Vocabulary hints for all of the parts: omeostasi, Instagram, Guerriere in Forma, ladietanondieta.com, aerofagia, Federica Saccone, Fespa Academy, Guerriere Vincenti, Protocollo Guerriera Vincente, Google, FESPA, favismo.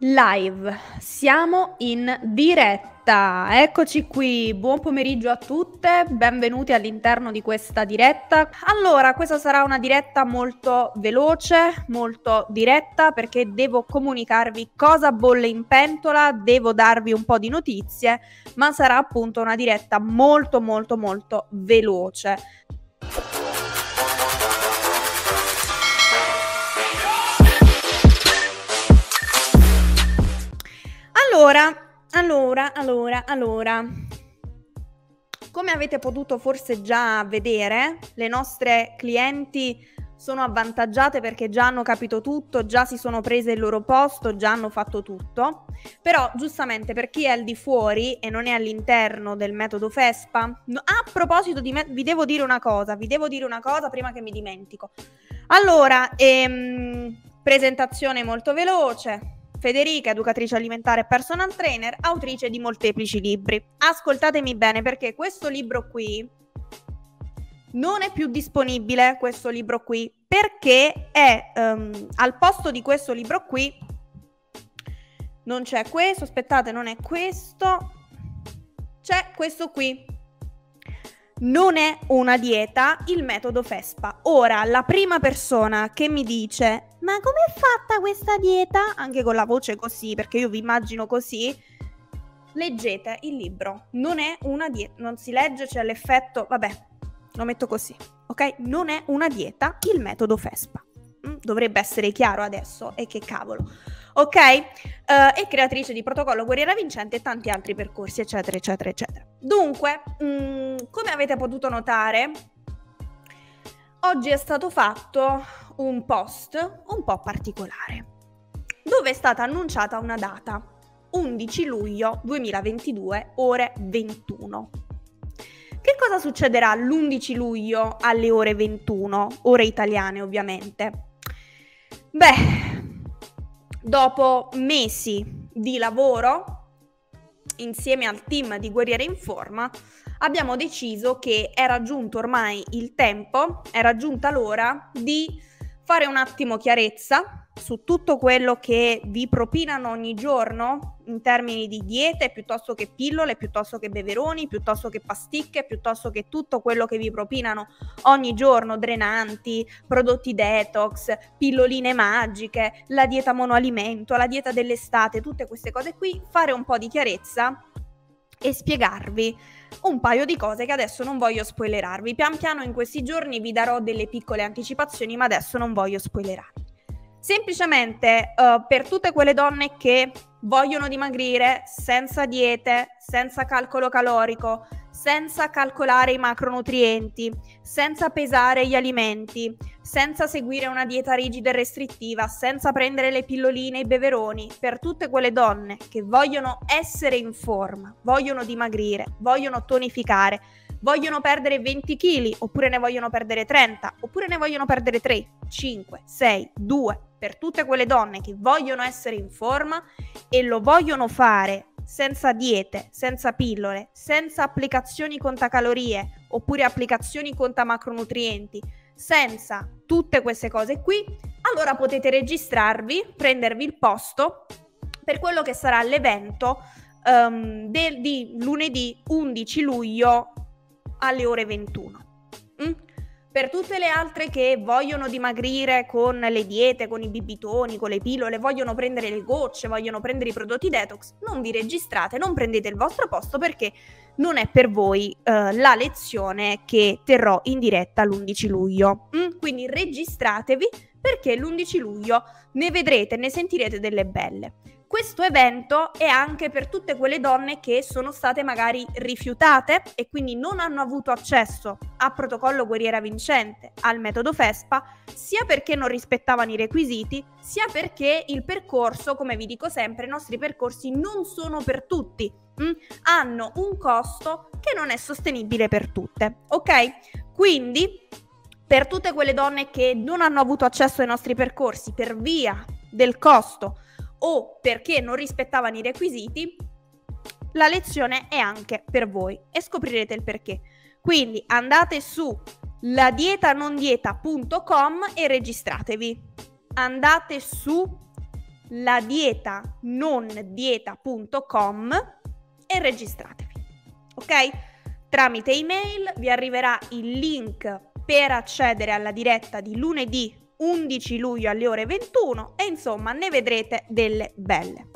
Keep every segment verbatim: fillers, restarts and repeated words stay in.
Live, siamo in diretta, eccoci qui, buon pomeriggio a tutte, benvenuti all'interno di questa diretta. Allora, questa sarà una diretta molto veloce, molto diretta, perché devo comunicarvi cosa bolle in pentola, devo darvi un po' di notizie, ma sarà appunto una diretta molto molto molto veloce. Allora, allora, allora, allora, come avete potuto forse già vedere, le nostre clienti sono avvantaggiate perché già hanno capito tutto, già si sono prese il loro posto, già hanno fatto tutto, però giustamente per chi è al di fuori e non è all'interno del metodo FESPA, a proposito di me, vi devo dire una cosa, vi devo dire una cosa prima che mi dimentico. Allora, ehm, presentazione molto veloce. Federica, educatrice alimentare e personal trainer, autrice di molteplici libri. Ascoltatemi bene perché questo libro qui non è più disponibile, questo libro qui, perché è um, al posto di questo libro qui non c'è questo, aspettate, non è questo, c'è questo qui. Non è una dieta, il metodo FESPA. Ora, la prima persona che mi dice ma com'è fatta questa dieta? Anche con la voce così, perché io vi immagino così, leggete il libro. Non è una dieta, non si legge, c'è l'effetto, vabbè, lo metto così, ok? Non è una dieta, il metodo FESPA. Dovrebbe essere chiaro adesso, e che cavolo, ok? Uh, e creatrice di Protocollo Guerriera Vincente e tanti altri percorsi, eccetera, eccetera, eccetera. Dunque, mh, come avete potuto notare, oggi è stato fatto un post un po' particolare, dove è stata annunciata una data, undici luglio duemilaventidue, ore ventuno. Che cosa succederà l'undici luglio alle ore ventuno, ore italiane ovviamente? Beh, dopo mesi di lavoro, insieme al team di Guerriere in Forma, abbiamo deciso che è raggiunto ormai il tempo, è raggiunta l'ora di fare un attimo chiarezza su tutto quello che vi propinano ogni giorno in termini di diete, piuttosto che pillole, piuttosto che beveroni, piuttosto che pasticche, piuttosto che tutto quello che vi propinano ogni giorno, drenanti, prodotti detox, pilloline magiche, la dieta monoalimento, la dieta dell'estate, tutte queste cose qui, fare un po' di chiarezza e spiegarvi un paio di cose che adesso non voglio spoilerarvi. Pian piano in questi giorni vi darò delle piccole anticipazioni, ma adesso non voglio spoilerarvi. Semplicemente uh, per tutte quelle donne che vogliono dimagrire senza diete, senza calcolo calorico, senza calcolare i macronutrienti, senza pesare gli alimenti, senza seguire una dieta rigida e restrittiva, senza prendere le pilloline e i beveroni, per tutte quelle donne che vogliono essere in forma, vogliono dimagrire, vogliono tonificare, vogliono perdere venti chili, oppure ne vogliono perdere trenta, oppure ne vogliono perdere tre, cinque, sei, due, per tutte quelle donne che vogliono essere in forma e lo vogliono fare senza diete, senza pillole, senza applicazioni contacalorie oppure applicazioni conta macronutrienti, senza tutte queste cose qui, allora potete registrarvi, prendervi il posto per quello che sarà l'evento um, del, di lunedì undici luglio alle ore ventuno. Mm? Per tutte le altre che vogliono dimagrire con le diete, con i bibitoni, con le pillole, vogliono prendere le gocce, vogliono prendere i prodotti detox, non vi registrate, non prendete il vostro posto perché non è per voi eh, la lezione che terrò in diretta l'undici luglio. Mm? Quindi registratevi perché l'undici luglio ne vedrete, ne sentirete delle belle. Questo evento è anche per tutte quelle donne che sono state magari rifiutate e quindi non hanno avuto accesso a Protocollo Guerriera Vincente, al metodo FESPA, sia perché non rispettavano i requisiti, sia perché il percorso, come vi dico sempre, i nostri percorsi non sono per tutti, mh? hanno un costo che non è sostenibile per tutte, ok? Quindi, per tutte quelle donne che non hanno avuto accesso ai nostri percorsi per via del costo o perché non rispettavano i requisiti, la lezione è anche per voi e scoprirete il perché. Quindi andate su ladietanondieta punto com e registratevi. Andate su ladieta non dieta punto com e registratevi, ok? Tramite email vi arriverà il link per accedere alla diretta di lunedì undici luglio alle ore ventuno e insomma ne vedrete delle belle.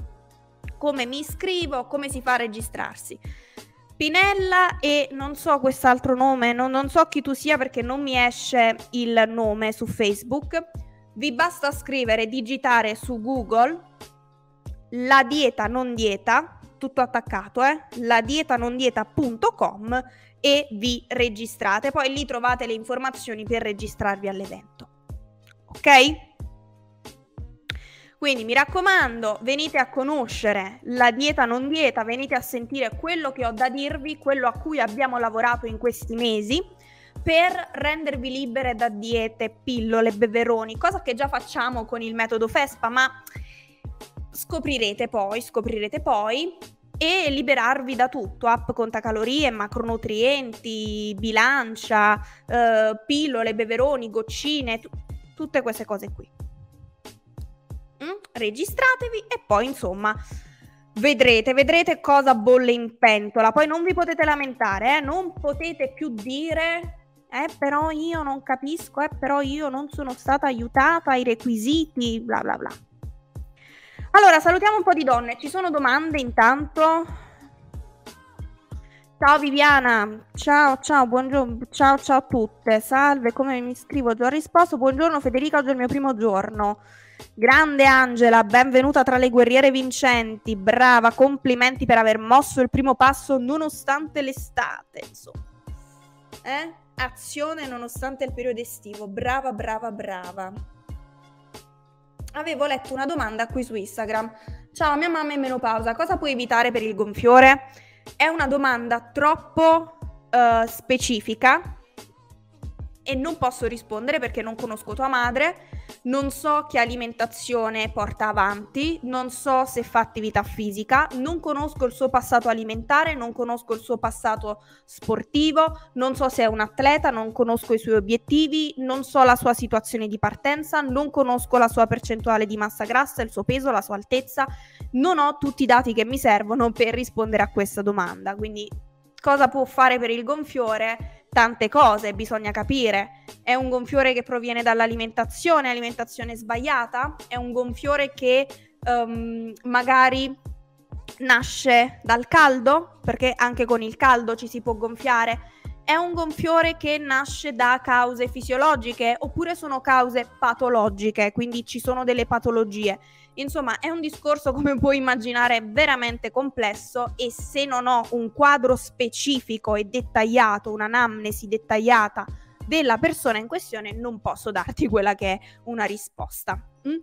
Come mi iscrivo? Come si fa a registrarsi? Pinella e non so quest'altro nome, non, non so chi tu sia perché non mi esce il nome su Facebook. Vi basta scrivere, digitare su Google la dieta non dieta, tutto attaccato, eh? la dieta non dieta punto com e vi registrate. Poi lì trovate le informazioni per registrarvi all'evento. Ok? Quindi mi raccomando, venite a conoscere la dieta non dieta, venite a sentire quello che ho da dirvi, quello a cui abbiamo lavorato in questi mesi per rendervi libere da diete, pillole, beveroni, cosa che già facciamo con il metodo FESPA, ma scoprirete poi, scoprirete poi e liberarvi da tutto, app contacalorie, macronutrienti, bilancia, eh, pillole, beveroni, goccine, t- tutte queste cose qui. Mm? Registratevi e poi insomma vedrete, vedrete cosa bolle in pentola, poi non vi potete lamentare, eh? Non potete più dire eh però io non capisco, eh però io non sono stata aiutata, i requisiti, bla bla bla. Allora, salutiamo un po' di donne. Ci sono domande intanto? Ciao Viviana, ciao, ciao, buongiorno, ciao, ciao a tutte. Salve, come mi iscrivo? Già ho risposto. Buongiorno Federica, oggi è il mio primo giorno. Grande Angela, benvenuta tra le guerriere vincenti. Brava, complimenti per aver mosso il primo passo nonostante l'estate. Insomma, eh? Azione nonostante il periodo estivo. Brava, brava, brava. Avevo letto una domanda qui su Instagram. Ciao, mia mamma è in menopausa, cosa puoi evitare per il gonfiore? È una domanda troppo uh, specifica e non posso rispondere perché non conosco tua madre, non so che alimentazione porta avanti, non so se fa attività fisica, non conosco il suo passato alimentare, non conosco il suo passato sportivo, non so se è un atleta, non conosco i suoi obiettivi, non so la sua situazione di partenza, non conosco la sua percentuale di massa grassa, il suo peso, la sua altezza, non ho tutti i dati che mi servono per rispondere a questa domanda. Quindi cosa può fare per il gonfiore? Tante cose, bisogna capire. È un gonfiore che proviene dall'alimentazione, alimentazione sbagliata? È un gonfiore che um, magari nasce dal caldo, perché anche con il caldo ci si può gonfiare? È un gonfiore che nasce da cause fisiologiche oppure sono cause patologiche, quindi ci sono delle patologie? Insomma, è un discorso, come puoi immaginare, veramente complesso e se non ho un quadro specifico e dettagliato, un'anamnesi dettagliata della persona in questione, non posso darti quella che è una risposta. Mm?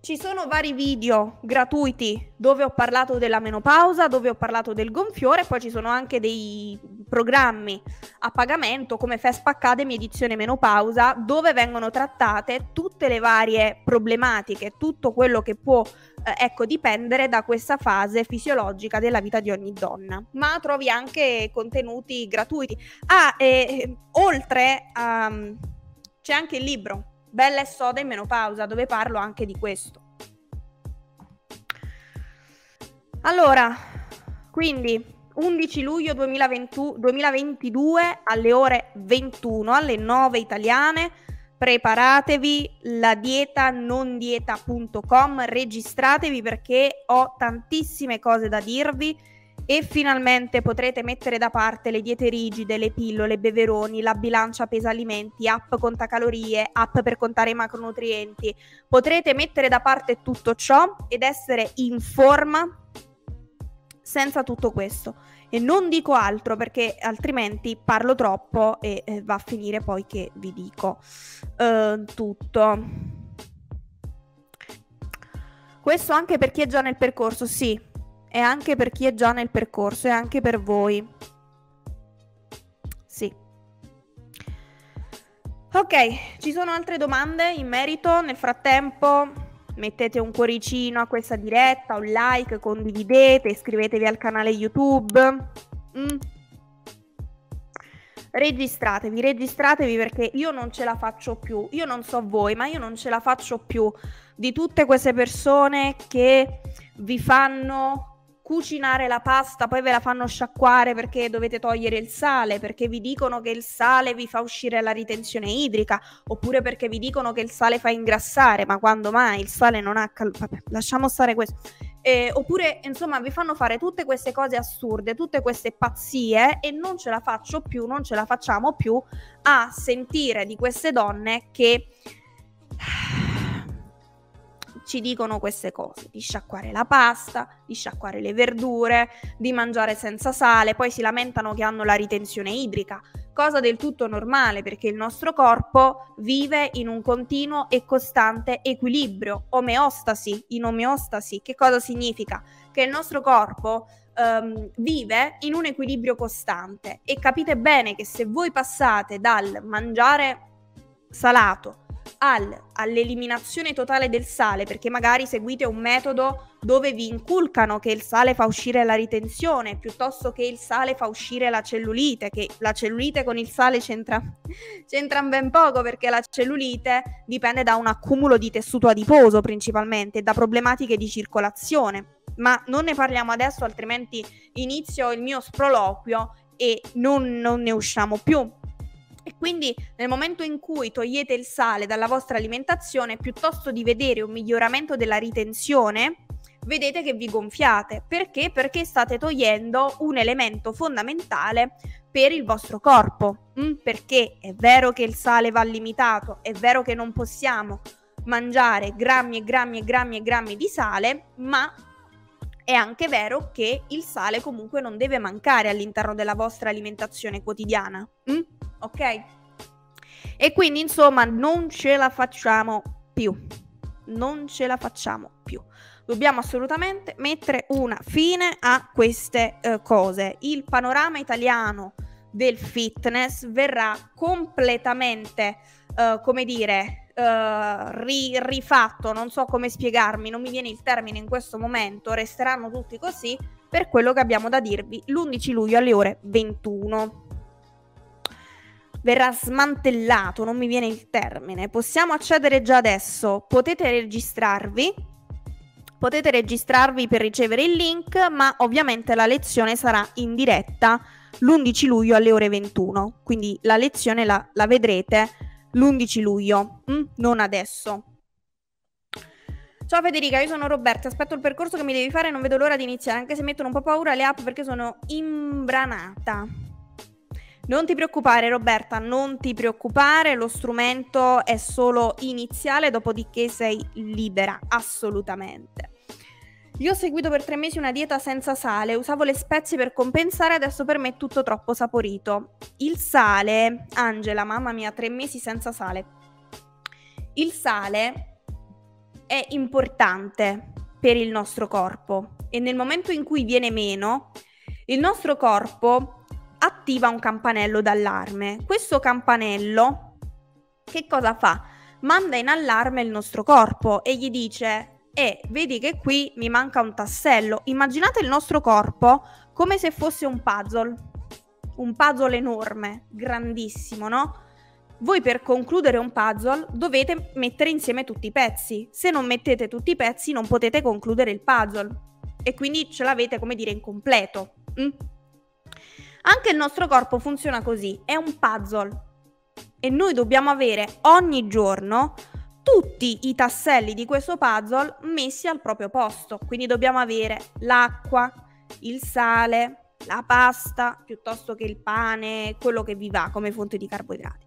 Ci sono vari video gratuiti dove ho parlato della menopausa, dove ho parlato del gonfiore, poi ci sono anche dei programmi a pagamento come Fespa Academy edizione menopausa, dove vengono trattate tutte le varie problematiche, tutto quello che può eh, ecco, dipendere da questa fase fisiologica della vita di ogni donna. Ma trovi anche contenuti gratuiti. Ah, e, oltre um, c'è anche il libro Bella e soda in menopausa, dove parlo anche di questo. Allora, quindi undici luglio duemilaventidue alle ore ventuno, alle nove italiane, preparatevi, la dieta non dieta punto com, registratevi perché ho tantissime cose da dirvi e finalmente potrete mettere da parte le diete rigide, le pillole, beveroni, la bilancia pesa alimenti, app conta calorie, app per contare i macronutrienti. Potrete mettere da parte tutto ciò ed essere in forma senza tutto questo. E non dico altro perché altrimenti parlo troppo e eh, va a finire poi che vi dico eh, tutto. Questo anche per chi è già nel percorso, sì. E anche per chi è già nel percorso, e anche per voi. Sì. Ok, ci sono altre domande in merito? Nel frattempo mettete un cuoricino a questa diretta, un like, condividete, iscrivetevi al canale YouTube. Mm. registratevi, registratevi perché io non ce la faccio più, io non so voi, ma io non ce la faccio più di tutte queste persone che vi fanno cucinare la pasta, poi ve la fanno sciacquare perché dovete togliere il sale, perché vi dicono che il sale vi fa uscire la ritenzione idrica, oppure perché vi dicono che il sale fa ingrassare, ma quando mai il sale non ha cal- vabbè, lasciamo stare questo. Eh, oppure insomma vi fanno fare tutte queste cose assurde, tutte queste pazzie, e non ce la faccio più, non ce la facciamo più a sentire di queste donne che ci dicono queste cose, di sciacquare la pasta, di sciacquare le verdure, di mangiare senza sale, poi si lamentano che hanno la ritenzione idrica, cosa del tutto normale perché il nostro corpo vive in un continuo e costante equilibrio, omeostasi, in omeostasi. Che cosa significa? Che il nostro corpo ehm, vive in un equilibrio costante, e capite bene che se voi passate dal mangiare salato Al, all'eliminazione totale del sale, perché magari seguite un metodo dove vi inculcano che il sale fa uscire la ritenzione, piuttosto che il sale fa uscire la cellulite, che la cellulite con il sale c'entra, c'entra ben poco, perché la cellulite dipende da un accumulo di tessuto adiposo principalmente, da problematiche di circolazione, ma non ne parliamo adesso, altrimenti inizio il mio sproloquio e non, non ne usciamo più. E quindi nel momento in cui togliete il sale dalla vostra alimentazione, piuttosto di vedere un miglioramento della ritenzione, vedete che vi gonfiate. Perché? Perché state togliendo un elemento fondamentale per il vostro corpo. Mm, perché è vero che il sale va limitato, è vero che non possiamo mangiare grammi e grammi e grammi e grammi di sale, ma è anche vero che il sale comunque non deve mancare all'interno della vostra alimentazione quotidiana. Mm? Ok? E quindi insomma non ce la facciamo più, non ce la facciamo più, dobbiamo assolutamente mettere una fine a queste eh, cose. Il panorama italiano del fitness verrà completamente eh, come dire eh, ri- rifatto, non so come spiegarmi, non mi viene il termine in questo momento, resteranno tutti così per quello che abbiamo da dirvi l'undici luglio alle ore ventuno. Verrà smantellato, non mi viene il termine. Possiamo accedere già adesso, potete registrarvi, potete registrarvi per ricevere il link, ma ovviamente la lezione sarà in diretta l'undici luglio alle ore ventuno, quindi la lezione la, la vedrete l'undici luglio, mm? non adesso. Ciao Federica, io sono Roberta, aspetto il percorso che mi devi fare e non vedo l'ora di iniziare, anche se mettono un po' paura le app perché sono imbranata. Non ti preoccupare Roberta, non ti preoccupare, lo strumento è solo iniziale, dopodiché sei libera, assolutamente. Io ho seguito per tre mesi una dieta senza sale, usavo le spezie per compensare, adesso per me è tutto troppo saporito. Il sale, Angela, mamma mia, tre mesi senza sale. Il sale è importante per il nostro corpo e nel momento in cui viene meno, il nostro corpo attiva un campanello d'allarme. Questo campanello che cosa fa? Manda in allarme il nostro corpo e gli dice eh, vedi che qui mi manca un tassello. Immaginate il nostro corpo come se fosse un puzzle, un puzzle enorme, grandissimo, no? Voi per concludere un puzzle dovete mettere insieme tutti i pezzi, se non mettete tutti i pezzi non potete concludere il puzzle e quindi ce l'avete, come dire, incompleto. mm? Anche il nostro corpo funziona così, è un puzzle e noi dobbiamo avere ogni giorno tutti i tasselli di questo puzzle messi al proprio posto, quindi dobbiamo avere l'acqua, il sale, la pasta, piuttosto che il pane, quello che vi va come fonte di carboidrati,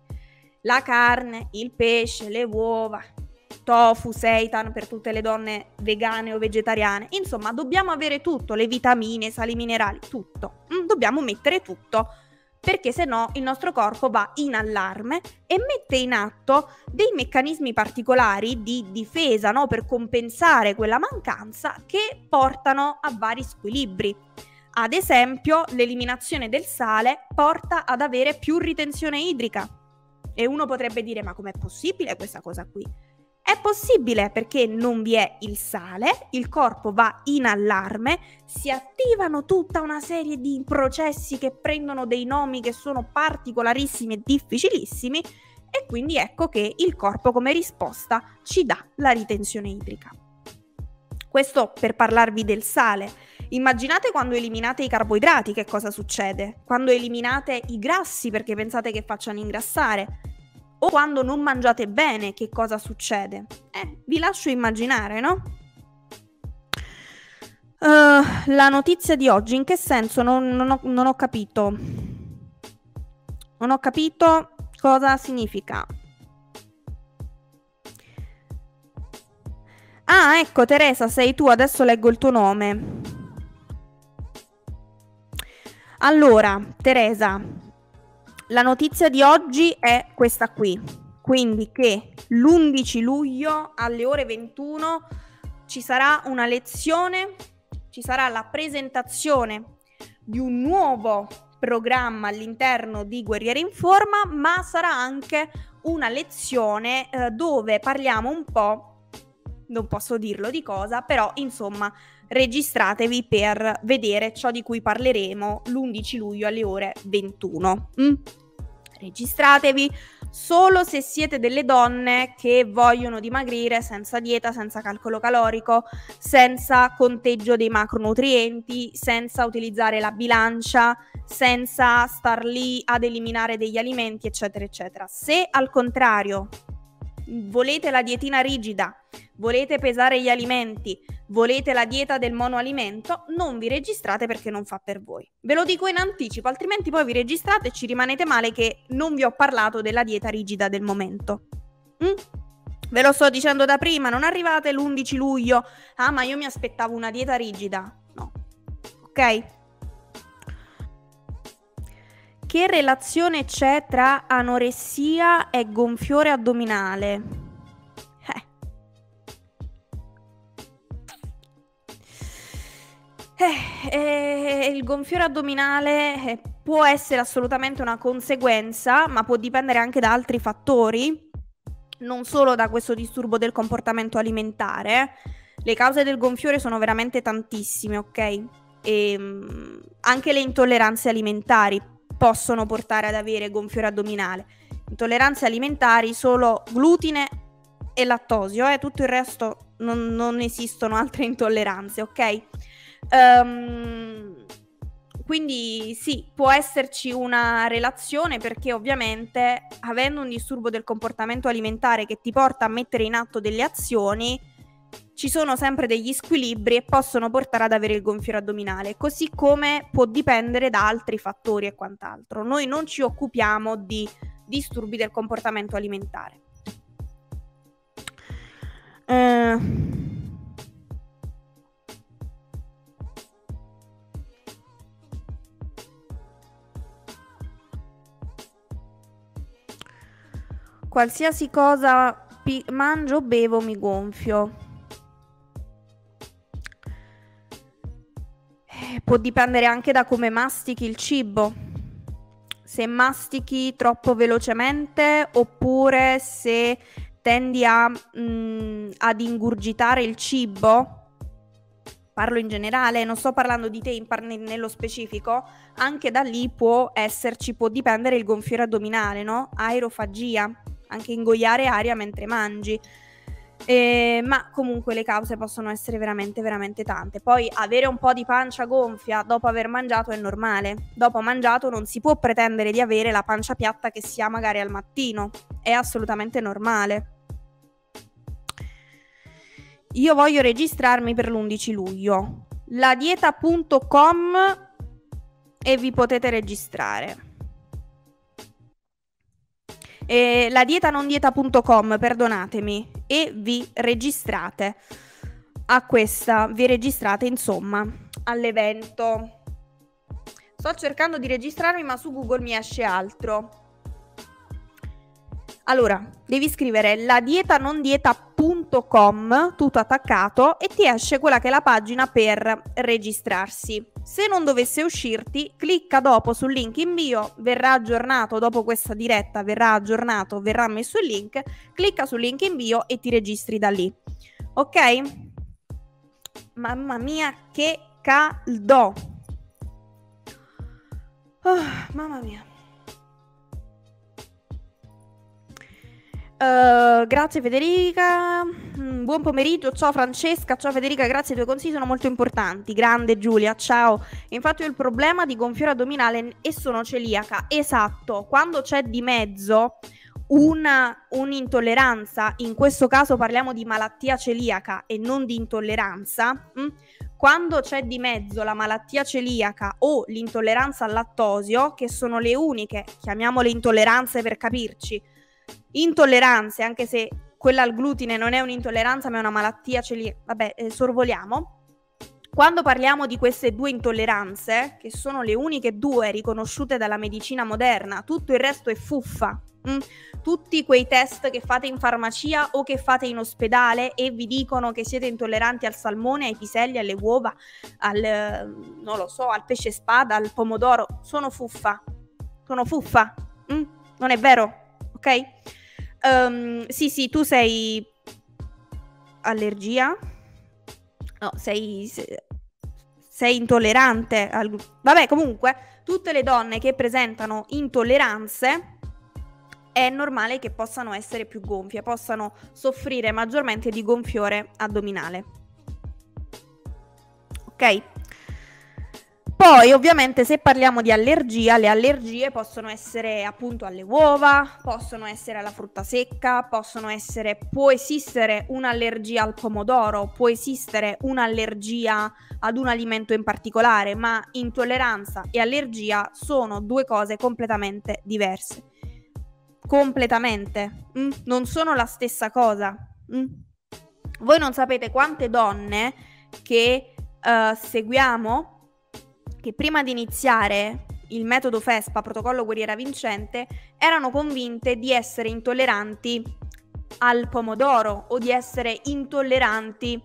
la carne, il pesce, le uova, tofu, seitan per tutte le donne vegane o vegetariane, insomma dobbiamo avere tutto, le vitamine, sali minerali, tutto, dobbiamo mettere tutto perché se no il nostro corpo va in allarme e mette in atto dei meccanismi particolari di difesa, no? Per compensare quella mancanza, che portano a vari squilibri. Ad esempio l'eliminazione del sale porta ad avere più ritenzione idrica e uno potrebbe dire ma com'è possibile questa cosa qui? È possibile perché non vi è il sale, il corpo va in allarme, si attivano tutta una serie di processi che prendono dei nomi che sono particolarissimi e difficilissimi, e quindi ecco che il corpo come risposta ci dà la ritenzione idrica. Questo per parlarvi del sale. Immaginate quando eliminate i carboidrati che cosa succede, quando eliminate i grassi perché pensate che facciano ingrassare, o quando non mangiate bene che cosa succede? Eh, vi lascio immaginare, no? Uh, la notizia di oggi, in che senso? Non, non, ho, non ho capito. Non ho capito cosa significa. Ah, ecco, Teresa, sei tu, adesso leggo il tuo nome. Allora, Teresa... La notizia di oggi è questa qui, quindi che l'undici luglio alle ore ventuno ci sarà una lezione, ci sarà la presentazione di un nuovo programma all'interno di Guerriere in Forma, ma sarà anche una lezione eh, dove parliamo un po', non posso dirlo di cosa, però insomma registratevi per vedere ciò di cui parleremo l'undici luglio alle ore ventuno. Mm. Registratevi solo se siete delle donne che vogliono dimagrire senza dieta, senza calcolo calorico, senza conteggio dei macronutrienti, senza utilizzare la bilancia, senza star lì ad eliminare degli alimenti, eccetera, eccetera. Se al contrario volete la dietina rigida, volete pesare gli alimenti, volete la dieta del monoalimento, non vi registrate perché non fa per voi. Ve lo dico in anticipo, altrimenti poi vi registrate e ci rimanete male che non vi ho parlato della dieta rigida del momento. Mm? Ve lo sto dicendo da prima, non arrivate l'undici luglio, ah ma io mi aspettavo una dieta rigida, no, ok? Che relazione c'è tra anoressia e gonfiore addominale? Eh. Eh, eh, il gonfiore addominale può essere assolutamente una conseguenza, ma può dipendere anche da altri fattori, non solo da questo disturbo del comportamento alimentare. Le cause del gonfiore sono veramente tantissime, ok? E, mh, anche le intolleranze alimentari possono portare ad avere gonfiore addominale. Intolleranze alimentari solo glutine e lattosio, eh? Tutto il resto non, non esistono altre intolleranze, ok? Um, quindi sì, può esserci una relazione, perché ovviamente avendo un disturbo del comportamento alimentare che ti porta a mettere in atto delle azioni, ci sono sempre degli squilibri e possono portare ad avere il gonfiore addominale, così come può dipendere da altri fattori e quant'altro. Noi non ci occupiamo di disturbi del comportamento alimentare. Eh... Qualsiasi cosa pi- mangio o bevo mi gonfio. Può dipendere anche da come mastichi il cibo, se mastichi troppo velocemente oppure se tendi a, mh, ad ingurgitare il cibo. Parlo in generale, non sto parlando di te in par- nello specifico, anche da lì può esserci, può dipendere il gonfiore addominale, no? Aerofagia, anche ingoiare aria mentre mangi. Eh, ma comunque le cause possono essere veramente veramente tante. Poi avere un po' di pancia gonfia dopo aver mangiato è normale. Dopo mangiato non si può pretendere di avere la pancia piatta che si ha magari al mattino, è assolutamente normale. Io voglio registrarmi per l'undici luglio, la dieta punto com, e vi potete registrare. Eh, la dieta non dieta punto com, perdonatemi, e vi registrate a questa, vi registrate insomma all'evento. Sto cercando di registrarmi ma su Google mi esce altro. Allora, devi scrivere la dieta non dieta punto com ladietanondieta punto com, tutto attaccato, e ti esce quella che è la pagina per registrarsi. Se non dovesse uscirti, clicca dopo sul link in bio, verrà aggiornato dopo questa diretta, verrà aggiornato, verrà messo il link, clicca sul link in bio e ti registri da lì. Ok? Mamma mia che caldo! Oh, mamma mia. Uh, grazie Federica, mm, buon pomeriggio, ciao Francesca, ciao Federica, grazie, i tuoi consigli sono molto importanti, grande Giulia, ciao. Infatti ho il problema di gonfiore addominale e sono celiaca, esatto, quando c'è di mezzo una, un'intolleranza, in questo caso parliamo di malattia celiaca e non di intolleranza, mh? Quando c'è di mezzo la malattia celiaca o l'intolleranza al lattosio, che sono le uniche, chiamiamole intolleranze per capirci, intolleranze, anche se quella al glutine non è un'intolleranza ma è una malattia celiaca, vabbè, eh, sorvoliamo. Quando parliamo di queste due intolleranze, che sono le uniche due riconosciute dalla medicina moderna, tutto il resto è fuffa. Mm. Tutti quei test che fate in farmacia o che fate in ospedale e vi dicono che siete intolleranti al salmone, ai piselli, alle uova, al, eh, non lo so, al pesce spada, al pomodoro, sono fuffa, sono fuffa, mm. Non è vero, ok? Um, sì, sì, tu sei allergia? No, sei, sei, sei intollerante al... Vabbè, comunque, tutte le donne che presentano intolleranze è normale che possano essere più gonfie, possano soffrire maggiormente di gonfiore addominale. Ok? Poi ovviamente se parliamo di allergia, le allergie possono essere appunto alle uova, possono essere alla frutta secca, possono essere, può esistere un'allergia al pomodoro, può esistere un'allergia ad un alimento in particolare, ma intolleranza e allergia sono due cose completamente diverse. Completamente, mm? Non sono la stessa cosa. Mm? Voi non sapete quante donne che uh, seguiamo, che prima di iniziare il metodo FESPA, protocollo Guerriera Vincente, erano convinte di essere intolleranti al pomodoro o di essere intolleranti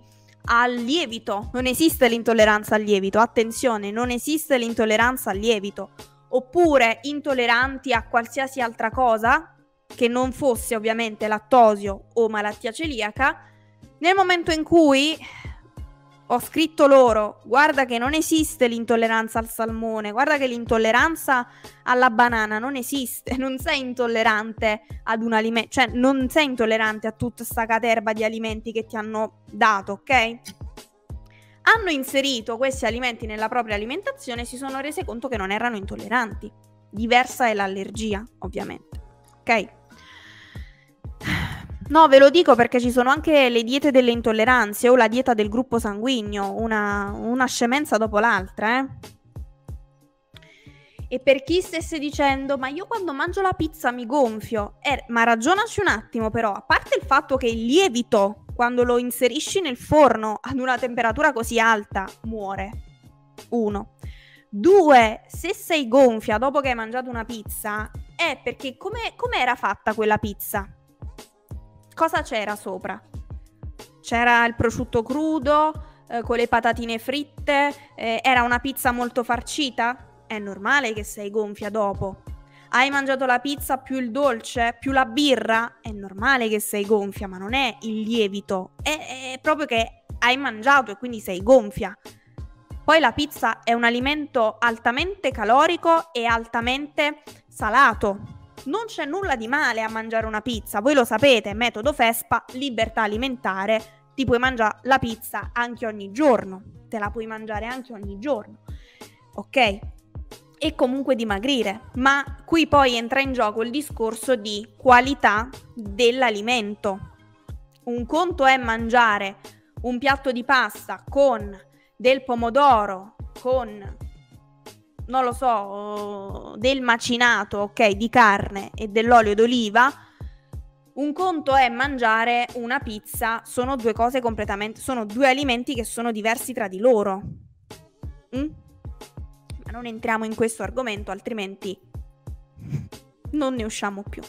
al lievito. Non esiste l'intolleranza al lievito, attenzione, non esiste l'intolleranza al lievito. Oppure intolleranti a qualsiasi altra cosa, che non fosse ovviamente lattosio o malattia celiaca, nel momento in cui... ho scritto loro, guarda che non esiste l'intolleranza al salmone, guarda che l'intolleranza alla banana non esiste, non sei intollerante ad un alimento, cioè non sei intollerante a tutta sta caterba di alimenti che ti hanno dato, ok? Hanno inserito questi alimenti nella propria alimentazione e si sono rese conto che non erano intolleranti. Diversa è l'allergia, ovviamente, ok? No, ve lo dico perché ci sono anche le diete delle intolleranze o la dieta del gruppo sanguigno, una, una scemenza dopo l'altra, eh. E per chi stesse dicendo, ma io quando mangio la pizza mi gonfio, eh, ma ragionaci un attimo però, a parte il fatto che il lievito, quando lo inserisci nel forno ad una temperatura così alta, muore, uno. Due, se sei gonfia dopo che hai mangiato una pizza, è perché come, come era fatta quella pizza? Cosa c'era sopra? C'era il prosciutto crudo, eh, con le patatine fritte, eh, era una pizza molto farcita? È normale che sei gonfia dopo. Hai mangiato la pizza più il dolce, più la birra? È normale che sei gonfia, ma non è il lievito. È, è proprio che hai mangiato e quindi sei gonfia. Poi la pizza è un alimento altamente calorico e altamente salato. Non c'è nulla di male a mangiare una pizza, voi lo sapete, metodo FESPA, libertà alimentare, ti puoi mangiare la pizza anche ogni giorno, te la puoi mangiare anche ogni giorno, ok? E comunque dimagrire, ma qui poi entra in gioco il discorso di qualità dell'alimento. Un conto è mangiare un piatto di pasta con del pomodoro, con... non lo so, del macinato, ok, di carne e dell'olio d'oliva, un conto è mangiare una pizza, sono due cose completamente, sono due alimenti che sono diversi tra di loro. Mm? Ma non entriamo in questo argomento, altrimenti non ne usciamo più.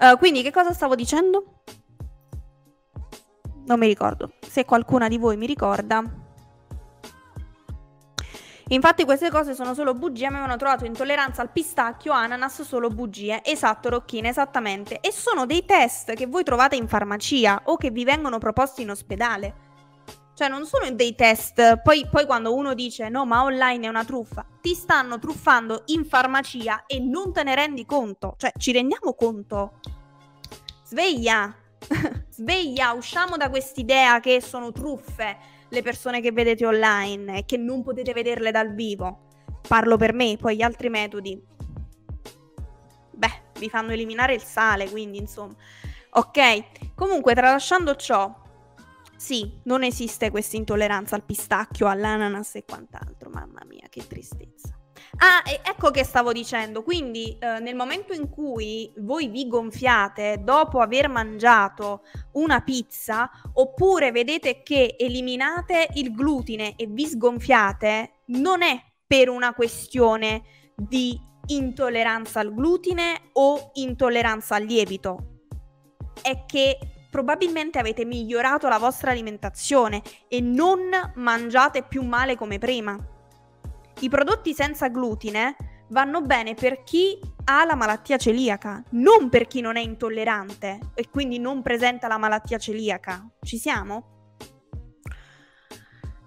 Uh, quindi che cosa stavo dicendo? non mi ricordo, se qualcuna di voi mi ricorda. Infatti queste cose sono solo bugie, mi avevano trovato intolleranza al pistacchio, ananas, solo bugie. Esatto, Rocchina, esattamente. E sono dei test che voi trovate in farmacia o che vi vengono proposti in ospedale. Cioè non sono dei test, poi, poi quando uno dice no ma online è una truffa, ti stanno truffando in farmacia e non te ne rendi conto. Cioè ci rendiamo conto? Sveglia, sveglia, usciamo da quest'idea che sono truffe le persone che vedete online e che non potete vederle dal vivo. Parlo per me, poi gli altri metodi, beh, vi fanno eliminare il sale, quindi insomma, ok. Comunque, tralasciando ciò, sì, non esiste questa intolleranza al pistacchio, all'ananas e quant'altro. Mamma mia, che tristezza. Ah, e ecco che stavo dicendo, quindi eh, nel momento in cui voi vi gonfiate dopo aver mangiato una pizza, oppure vedete che eliminate il glutine e vi sgonfiate, non è per una questione di intolleranza al glutine o intolleranza al lievito, è che probabilmente avete migliorato la vostra alimentazione e non mangiate più male come prima. I prodotti senza glutine vanno bene per chi ha la malattia celiaca, non per chi non è intollerante e quindi non presenta la malattia celiaca. Ci siamo?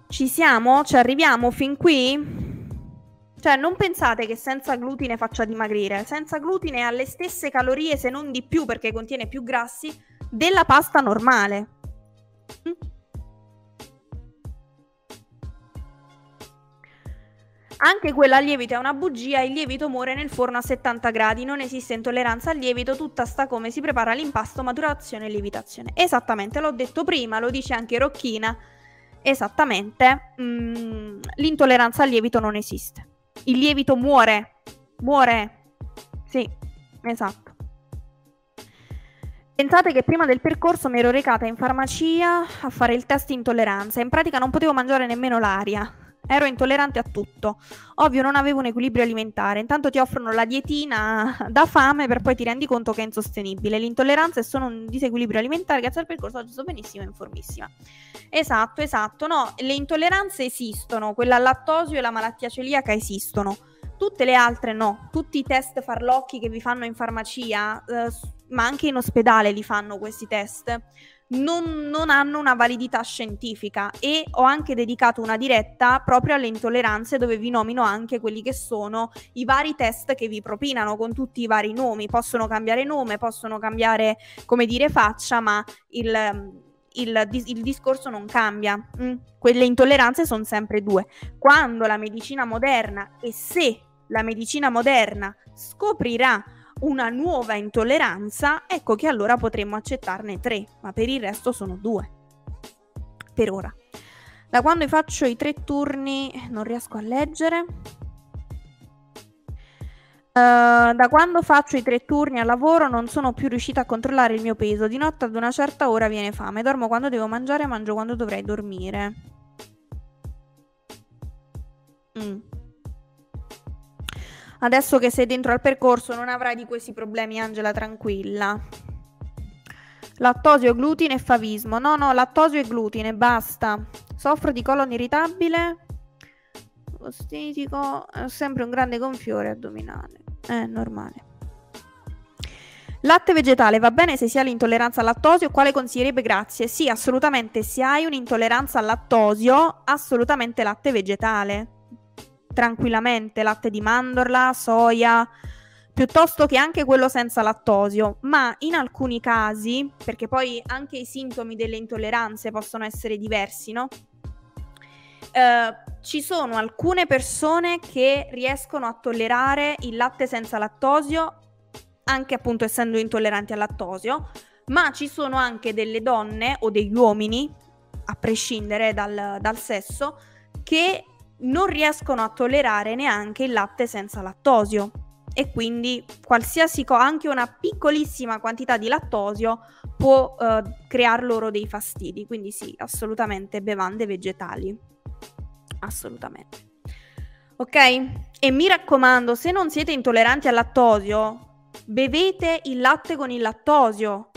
Ci siamo? Ci arriviamo fin qui? Cioè non pensate che senza glutine faccia dimagrire. Senza glutine ha le stesse calorie, se non di più, perché contiene più grassi della pasta normale. Mm. Anche quella al lievito è una bugia, il lievito muore nel forno a settanta gradi, non esiste intolleranza al lievito, tutta sta come si prepara l'impasto, maturazione e lievitazione. Esattamente, l'ho detto prima, lo dice anche Rocchina, esattamente, mm, l'intolleranza al lievito non esiste. Il lievito muore, muore, sì, esatto. Pensate che prima del percorso mi ero recata in farmacia a fare il test intolleranza, in pratica non potevo mangiare nemmeno l'aria. Ero intollerante a tutto. Ovvio, non avevo un equilibrio alimentare. Intanto ti offrono la dietina da fame per poi ti rendi conto che è insostenibile. L'intolleranza è solo un disequilibrio alimentare. Grazie al percorso oggi sto benissimo e informissima. Esatto, esatto. No, le intolleranze esistono. Quella al lattosio e la malattia celiaca esistono. Tutte le altre no. Tutti i test farlocchi che vi fanno in farmacia, eh, ma anche in ospedale li fanno questi test, Non, non hanno una validità scientifica, e ho anche dedicato una diretta proprio alle intolleranze dove vi nomino anche quelli che sono i vari test che vi propinano con tutti i vari nomi. Possono cambiare nome, possono cambiare, come dire, faccia, ma il, il, il discorso non cambia. Mm. Quelle intolleranze sono sempre due. Quando la medicina moderna, e se la medicina moderna scoprirà una nuova intolleranza, ecco che allora potremmo accettarne tre, ma per il resto sono due. Per ora. Da quando faccio i tre turni non riesco a leggere. Uh, da quando faccio i tre turni al lavoro non sono più riuscita a controllare il mio peso. Di notte ad una certa ora viene fame. Dormo quando devo mangiare, mangio quando dovrei dormire. Mm. Adesso che sei dentro al percorso non avrai di questi problemi, Angela, tranquilla. Lattosio, glutine e favismo. No, no, lattosio e glutine, basta. Soffro di colon irritabile, ostitico, ho sempre un grande gonfiore addominale. È normale. Latte vegetale, va bene se si ha l'intolleranza al lattosio, quale consiglierebbe? Grazie. Sì, assolutamente, se hai un'intolleranza al lattosio, assolutamente latte vegetale. Tranquillamente latte di mandorla, soia, piuttosto che anche quello senza lattosio, ma in alcuni casi, perché poi anche i sintomi delle intolleranze possono essere diversi, no? Eh, ci sono alcune persone che riescono a tollerare il latte senza lattosio, anche appunto essendo intolleranti al lattosio, ma ci sono anche delle donne o degli uomini, a prescindere dal, dal sesso, che non riescono a tollerare neanche il latte senza lattosio, e quindi qualsiasi cosa, anche una piccolissima quantità di lattosio, può eh, crear loro dei fastidi. Quindi sì, assolutamente bevande vegetali, assolutamente. Ok, e mi raccomando, se non siete intolleranti al lattosio, bevete il latte con il lattosio,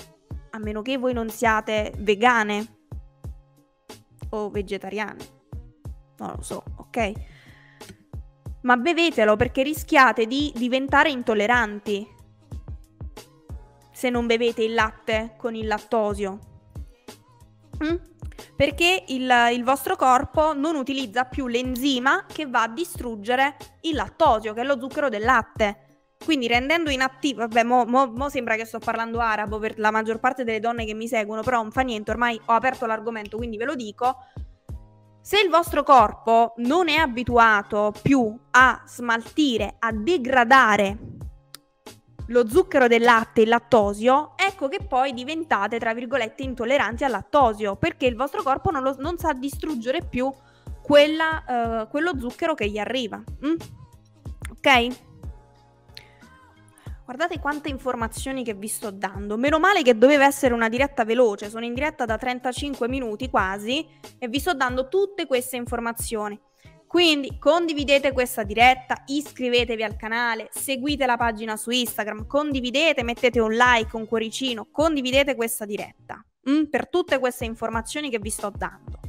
a meno che voi non siate vegane, o vegetariano, non lo so, ok? Ma bevetelo, perché rischiate di diventare intolleranti se non bevete il latte con il lattosio. Mm? Perché il, il vostro corpo non utilizza più l'enzima che va a distruggere il lattosio, che è lo zucchero del latte. Quindi rendendo inattivo, vabbè, mo, mo, mo sembra che sto parlando arabo per la maggior parte delle donne che mi seguono, però non fa niente, ormai ho aperto l'argomento, quindi ve lo dico. Se il vostro corpo non è abituato più a smaltire, a degradare lo zucchero del latte, il lattosio, ecco che poi diventate, tra virgolette, intolleranti al lattosio, perché il vostro corpo non, lo, non sa distruggere più quella, eh, quello zucchero che gli arriva. Mm? Ok? Guardate quante informazioni che vi sto dando. Meno male che doveva essere una diretta veloce, sono in diretta da trentacinque minuti quasi e vi sto dando tutte queste informazioni. Quindi condividete questa diretta, iscrivetevi al canale, seguite la pagina su Instagram, condividete, mettete un like, un cuoricino, condividete questa diretta mm, per tutte queste informazioni che vi sto dando.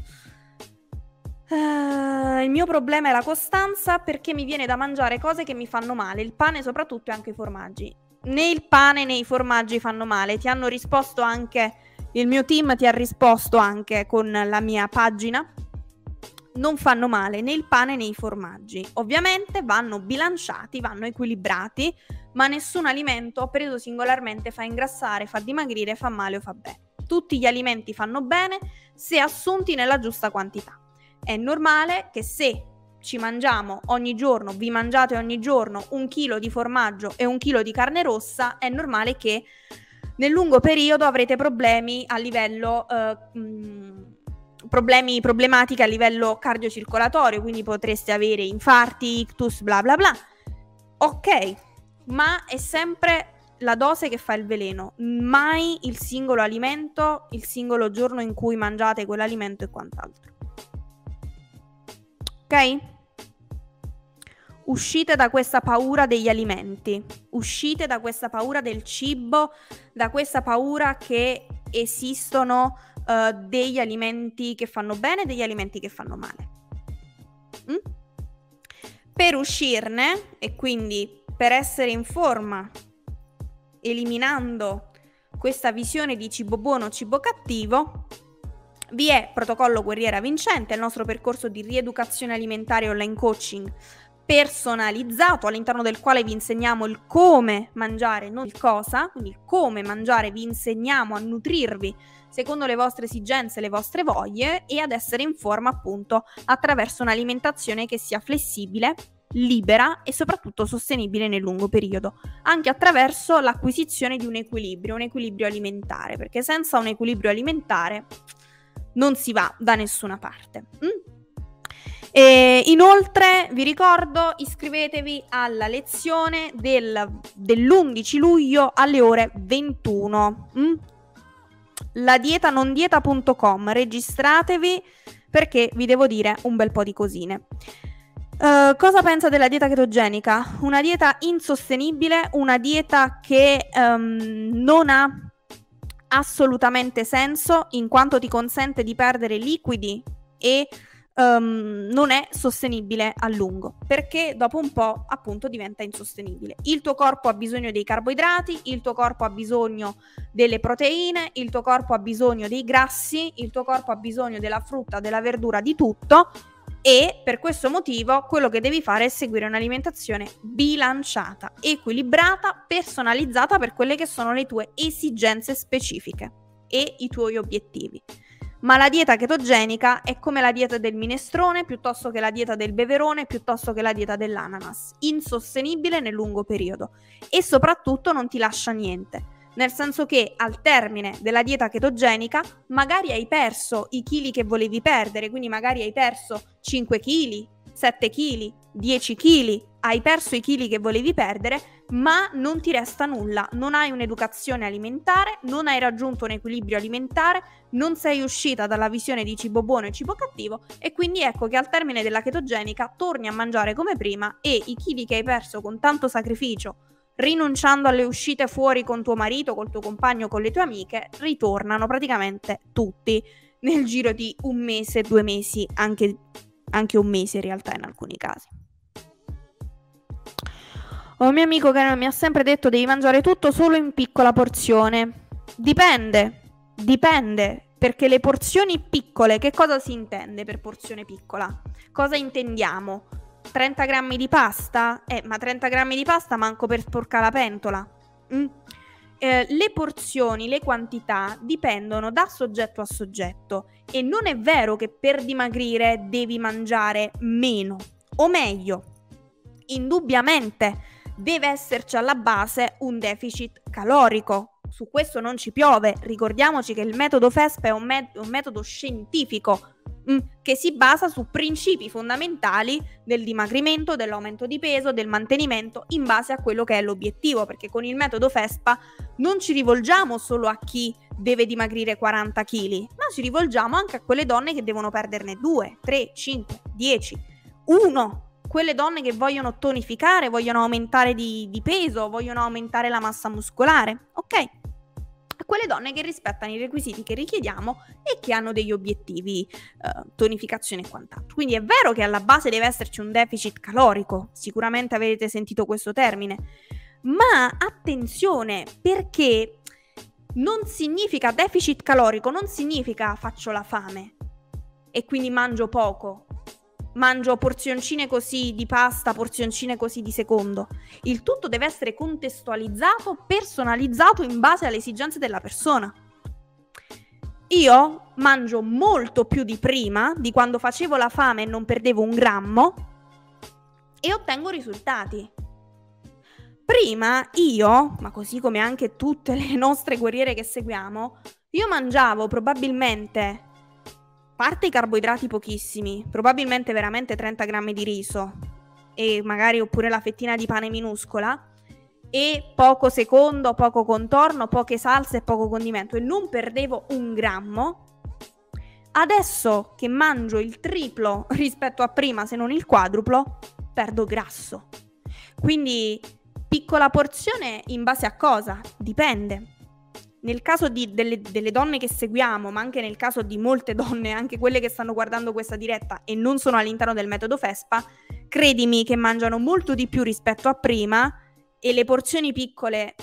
Uh, il mio problema è la costanza, perché mi viene da mangiare cose che mi fanno male, il pane soprattutto e anche i formaggi. Né il pane né i formaggi fanno male, ti hanno risposto anche, il mio team ti ha risposto anche con la mia pagina, non fanno male né il pane né i formaggi. Ovviamente vanno bilanciati, vanno equilibrati, ma nessun alimento preso singolarmente fa ingrassare, fa dimagrire, fa male o fa bene. Tutti gli alimenti fanno bene se assunti nella giusta quantità. È normale che se ci mangiamo ogni giorno, vi mangiate ogni giorno un chilo di formaggio e un chilo di carne rossa, è normale che nel lungo periodo avrete problemi a livello eh, mh, problemi problematiche a livello cardiocircolatorio, quindi potreste avere infarti, ictus, bla bla bla. Ok, ma è sempre la dose che fa il veleno, mai il singolo alimento, il singolo giorno in cui mangiate quell'alimento e quant'altro. Ok? Uscite da questa paura degli alimenti, uscite da questa paura del cibo, da questa paura che esistono uh, degli alimenti che fanno bene e degli alimenti che fanno male. Mm? Per uscirne e quindi per essere in forma, eliminando questa visione di cibo buono, cibo cattivo, vi è Protocollo Guerriera Vincente, il nostro percorso di rieducazione alimentare online coaching personalizzato, all'interno del quale vi insegniamo il come mangiare, non il cosa, quindi il come mangiare, vi insegniamo a nutrirvi secondo le vostre esigenze, le vostre voglie e ad essere in forma appunto attraverso un'alimentazione che sia flessibile, libera e soprattutto sostenibile nel lungo periodo, anche attraverso l'acquisizione di un equilibrio, un equilibrio alimentare, perché senza un equilibrio alimentare non si va da nessuna parte. Mm? E inoltre vi ricordo, iscrivetevi alla lezione del, dell'undici luglio alle ore ventuno. Mm? la dieta non dieta punto com, registratevi perché vi devo dire un bel po' di cosine. Uh, cosa pensa della dieta chetogenica? Una dieta insostenibile, una dieta che um, non ha assolutamente senso, in quanto ti consente di perdere liquidi e um, non è sostenibile a lungo, perché dopo un po' appunto diventa insostenibile. Il tuo corpo ha bisogno dei carboidrati, il tuo corpo ha bisogno delle proteine, il tuo corpo ha bisogno dei grassi, il tuo corpo ha bisogno della frutta, della verdura, di tutto, e per questo motivo quello che devi fare è seguire un'alimentazione bilanciata, equilibrata, personalizzata per quelle che sono le tue esigenze specifiche e i tuoi obiettivi. Ma la dieta chetogenica è come la dieta del minestrone, piuttosto che la dieta del beverone, piuttosto che la dieta dell'ananas, insostenibile nel lungo periodo e soprattutto non ti lascia niente. Nel senso che al termine della dieta chetogenica magari hai perso i chili che volevi perdere, quindi magari hai perso cinque chili, sette chili, dieci chili, hai perso i chili che volevi perdere, ma non ti resta nulla, non hai un'educazione alimentare, non hai raggiunto un equilibrio alimentare, non sei uscita dalla visione di cibo buono e cibo cattivo e quindi ecco che al termine della chetogenica torni a mangiare come prima e i chili che hai perso con tanto sacrificio, rinunciando alle uscite fuori con tuo marito, col tuo compagno, con le tue amiche, ritornano praticamente tutti nel giro di un mese, due mesi, anche, anche un mese in realtà in alcuni casi. Ho un mio amico che mi ha sempre detto devi mangiare tutto solo in piccola porzione. Dipende, dipende, perché le porzioni piccole, che cosa si intende per porzione piccola? Cosa intendiamo? trenta grammi di pasta? Eh, ma trenta grammi di pasta manco per sporcare la pentola. Mm. Eh, le porzioni, le quantità dipendono da soggetto a soggetto e non è vero che per dimagrire devi mangiare meno, o meglio, indubbiamente deve esserci alla base un deficit calorico. Su questo non ci piove, ricordiamoci che il metodo FESPA è un, me- un metodo scientifico mh, che si basa su principi fondamentali del dimagrimento, dell'aumento di peso, del mantenimento in base a quello che è l'obiettivo, perché con il metodo FESPA non ci rivolgiamo solo a chi deve dimagrire quaranta chili, ma ci rivolgiamo anche a quelle donne che devono perderne due, tre, cinque, dieci, uno, quelle donne che vogliono tonificare, vogliono aumentare di, di peso, vogliono aumentare la massa muscolare, ok? A quelle donne che rispettano i requisiti che richiediamo e che hanno degli obiettivi, eh, tonificazione e quant'altro. Quindi è vero che alla base deve esserci un deficit calorico, sicuramente avete sentito questo termine, ma attenzione, perché non significa deficit calorico, non significa faccio la fame e quindi mangio poco. Mangio porzioncine così di pasta, porzioncine così di secondo. Il tutto deve essere contestualizzato, personalizzato in base alle esigenze della persona. Io mangio molto più di prima, di quando facevo la fame e non perdevo un grammo, e ottengo risultati. Prima io, ma così come anche tutte le nostre guerriere che seguiamo, io mangiavo probabilmente... parte i carboidrati pochissimi, probabilmente veramente trenta grammi di riso e magari oppure la fettina di pane minuscola e poco secondo, poco contorno, poche salse e poco condimento e non perdevo un grammo. Adesso che mangio il triplo rispetto a prima, se non il quadruplo, perdo grasso. Quindi piccola porzione in base a cosa? Dipende. Nel caso di, delle, delle donne che seguiamo, ma anche nel caso di molte donne, anche quelle che stanno guardando questa diretta e non sono all'interno del metodo FESPA, credimi che mangiano molto di più rispetto a prima e le porzioni piccole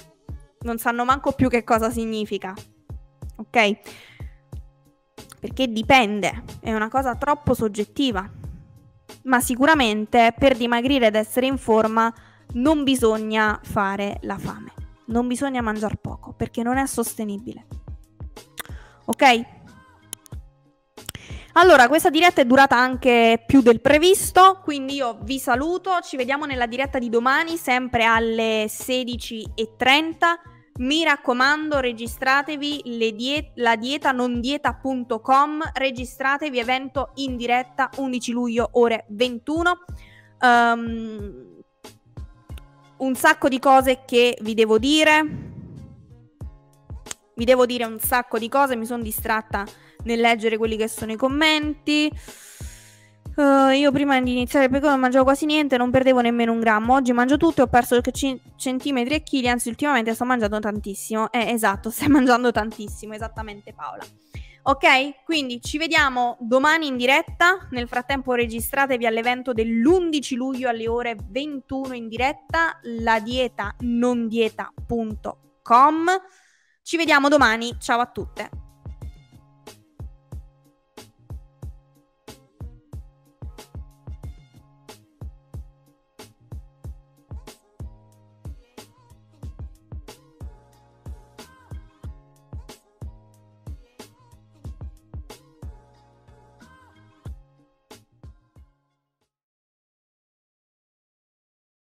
non sanno manco più che cosa significa, ok? Perché dipende, è una cosa troppo soggettiva, ma sicuramente per dimagrire ed essere in forma non bisogna fare la fame. Non bisogna mangiare poco, perché non è sostenibile. Ok? Allora, questa diretta è durata anche più del previsto, quindi io vi saluto, ci vediamo nella diretta di domani, sempre alle sedici e trenta. Mi raccomando, registratevi, ladieta non dieta punto com, registratevi, evento in diretta, undici luglio, ore ventuno. Ehm... Um, Un sacco di cose che vi devo dire, vi devo dire un sacco di cose, mi sono distratta nel leggere quelli che sono i commenti. Uh, io prima di iniziare il percorso non mangiavo quasi niente, non perdevo nemmeno un grammo, oggi mangio tutto e ho perso centimetri e chili, anzi ultimamente sto mangiando tantissimo, eh, esatto, stai mangiando tantissimo, esattamente Paola. Ok, quindi ci vediamo domani in diretta, nel frattempo registratevi all'evento dell'undici luglio alle ore ventuno in diretta, ladieta non dieta punto com, ci vediamo domani, ciao a tutte.